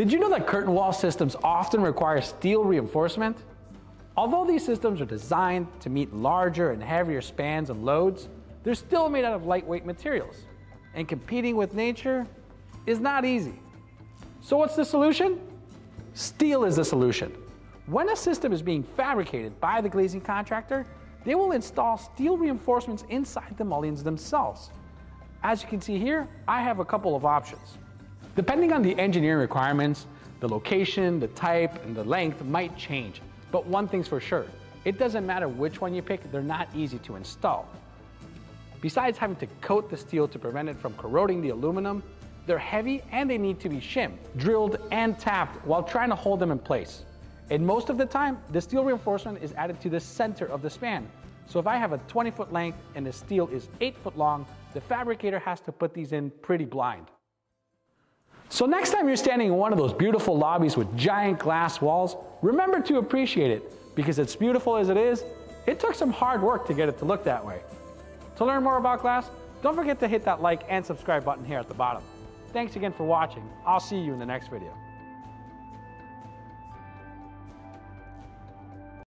Did you know that curtain wall systems often require steel reinforcement? Although these systems are designed to meet larger and heavier spans and loads, they're still made out of lightweight materials. And competing with nature is not easy. So what's the solution? Steel is the solution. When a system is being fabricated by the glazing contractor, they will install steel reinforcements inside the mullions themselves. As you can see here, I have a couple of options. Depending on the engineering requirements, the location, the type, and the length might change. But one thing's for sure, it doesn't matter which one you pick, they're not easy to install. Besides having to coat the steel to prevent it from corroding the aluminum, they're heavy and they need to be shimmed, drilled, and tapped while trying to hold them in place. And most of the time, the steel reinforcement is added to the center of the span. So if I have a 20-foot length and the steel is 8 foot long, the fabricator has to put these in pretty blind. So next time you're standing in one of those beautiful lobbies with giant glass walls, remember to appreciate it, because as beautiful as it is, it took some hard work to get it to look that way. To learn more about glass, don't forget to hit that like and subscribe button here at the bottom. Thanks again for watching. I'll see you in the next video.